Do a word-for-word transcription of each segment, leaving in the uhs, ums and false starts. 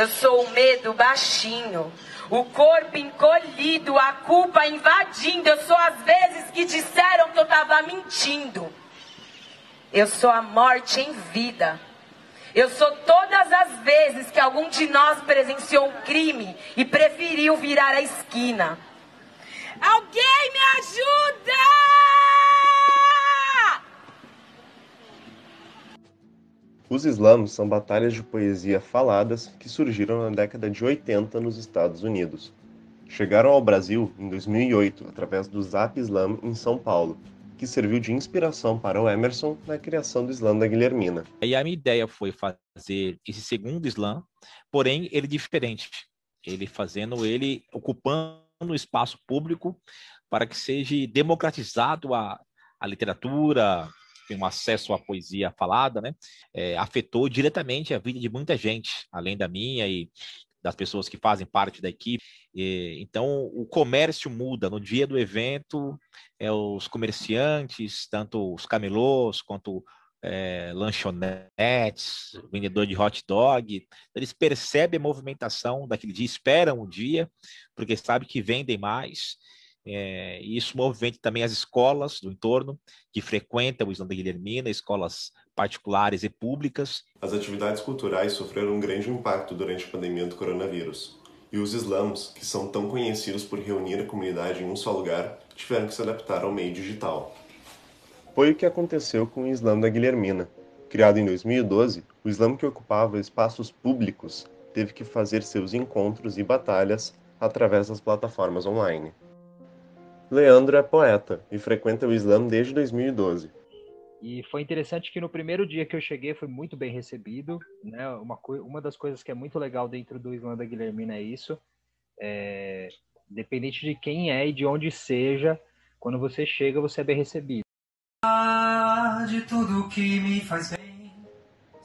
Eu sou o medo baixinho, o corpo encolhido, a culpa invadindo. Eu sou as vezes que disseram que eu tava mentindo. Eu sou a morte em vida. Eu sou todas as vezes que algum de nós presenciou um crime e preferiu virar a esquina. Alguém me ajuda! Os slams são batalhas de poesia faladas que surgiram na década de oitenta nos Estados Unidos. Chegaram ao Brasil em dois mil e oito através do Zap Slam em São Paulo, que serviu de inspiração para o Emerson na criação do Slam da Guilhermina. E a minha ideia foi fazer esse segundo slam, porém ele diferente. Ele fazendo ele, ocupando o espaço público para que seja democratizado a, a literatura, tem um acesso à poesia falada, né? É, afetou diretamente a vida de muita gente, além da minha e das pessoas que fazem parte da equipe. Então, o comércio muda. No dia do evento, é, os comerciantes, tanto os camelôs quanto é, lanchonetes, vendedor de hot dog, eles percebem a movimentação daquele dia, esperam o dia, porque sabem que vendem mais. É, e isso movimenta também as escolas do entorno, que frequentam o Slam da Guilhermina, escolas particulares e públicas. As atividades culturais sofreram um grande impacto durante a pandemia do coronavírus. E os slams, que são tão conhecidos por reunir a comunidade em um só lugar, tiveram que se adaptar ao meio digital. Foi o que aconteceu com o Slam da Guilhermina. Criado em dois mil e doze, o slam que ocupava espaços públicos teve que fazer seus encontros e batalhas através das plataformas online. Leandro é poeta e frequenta o slam desde dois mil e doze. E foi interessante que no primeiro dia que eu cheguei foi muito bem recebido, né? Uma, uma das coisas que é muito legal dentro do Slam da Guilhermina é isso. É, independente de quem é e de onde seja, quando você chega, você é bem recebido. De tudo que me faz bem.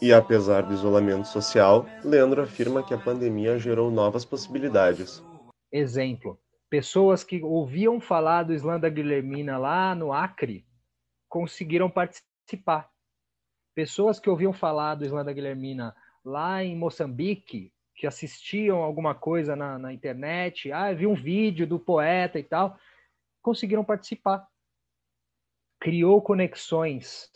E apesar do isolamento social, Leandro afirma que a pandemia gerou novas possibilidades. Exemplo, pessoas que ouviam falar do Slam da Guilhermina lá no Acre, conseguiram participar. Pessoas que ouviam falar do Slam da Guilhermina lá em Moçambique, que assistiam alguma coisa na, na internet, ah, vi um vídeo do poeta e tal, conseguiram participar. Criou conexões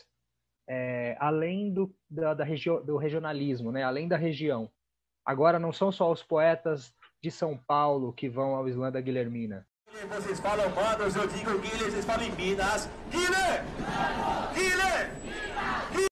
é, além do, da, da regio, do regionalismo, né? Além da região. Agora não são só os poetas de São Paulo que vão ao Slam da Guilhermina. Vocês falam Manos, eu digo Guilherme, vocês falam em Minas. Guilherme!